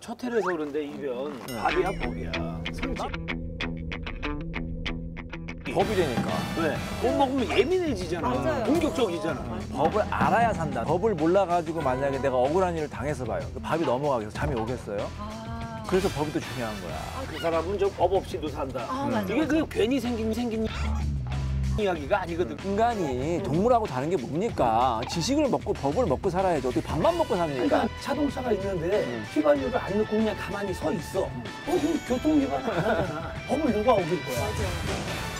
첫 회라서 그런데 이변 밥이야 고기야 성질 법이 되니까. 왜? 못 먹으면 예민해지잖아. 맞아요. 공격적이잖아. 맞아요. 법을 알아야 산다. 법을 몰라가지고 만약에 내가 억울한 일을 당해서 봐요. 밥이 넘어가겠어. 잠이 오겠어요. 아... 그래서 법이 또 중요한 거야. 아, 그 사람은 저 법 없이도 산다. 아, 맞아, 이게 그 괜히 생긴 이야기가 아니거든. 인간이 동물하고 다른 게 뭡니까? 지식을 먹고 법을 먹고 살아야지. 어떻게 밥만 먹고 삽니까? 그러니까 자동차가 있는데 휘발유를 안 넣고 그냥 가만히 서 있어. 그럼 교통위반 안 하잖아. 법을 누가 어길 거야? 맞아.